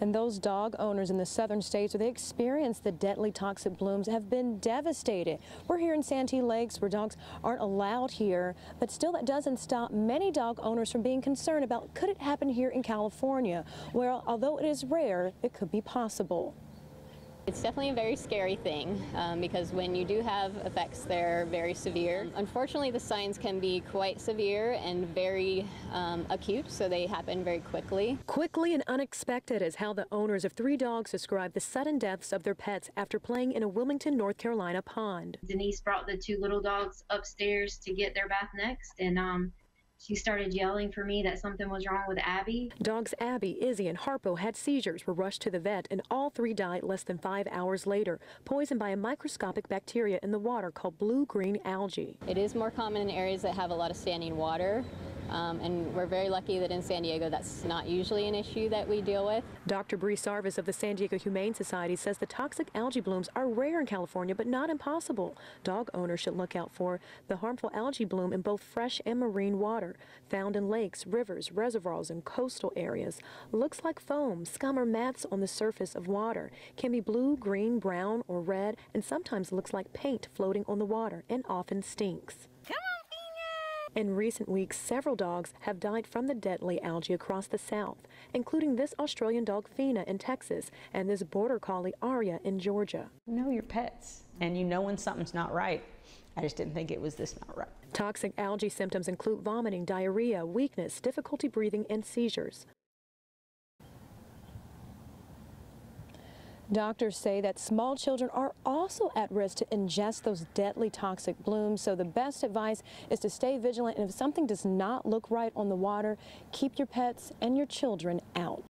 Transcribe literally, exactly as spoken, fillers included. And those dog owners in the southern states where they experience the deadly toxic blooms have been devastated. We're here in Santee Lakes where dogs aren't allowed here, but still that doesn't stop many dog owners from being concerned about could it happen here in California, where although it is rare, it could be possible. It's definitely a very scary thing um, because when you do have effects, they're very severe. Unfortunately, the signs can be quite severe and very um, acute, so they happen very quickly. Quickly and unexpected is how the owners of three dogs describe the sudden deaths of their pets after playing in a Wilmington, North Carolina pond. Denise brought the two little dogs upstairs to get their bath next, and um, she started yelling for me that something was wrong with Abby. Dogs Abby, Izzy, and Harpo had seizures, were rushed to the vet, and all three died less than five hours later, poisoned by a microscopic bacteria in the water called blue-green algae. It is more common in areas that have a lot of standing water. Um, and we're very lucky that in San Diego that's not usually an issue that we deal with. Doctor Bree Sarvis of the San Diego Humane Society says the toxic algae blooms are rare in California but not impossible. Dog owners should look out for the harmful algae bloom in both fresh and marine water, found in lakes, rivers, reservoirs, and coastal areas. Looks like foam, scum, or mats on the surface of water. Can be blue, green, brown, or red, and sometimes looks like paint floating on the water and often stinks. In recent weeks, several dogs have died from the deadly algae across the South, including this Australian dog Fina in Texas and this border collie Aria in Georgia. You know your pets, and you know when something's not right. I just didn't think it was this not right. Toxic algae symptoms include vomiting, diarrhea, weakness, difficulty breathing, and seizures. Doctors say that small children are also at risk to ingest those deadly toxic blooms, so the best advice is to stay vigilant, and if something does not look right on the water, keep your pets and your children out.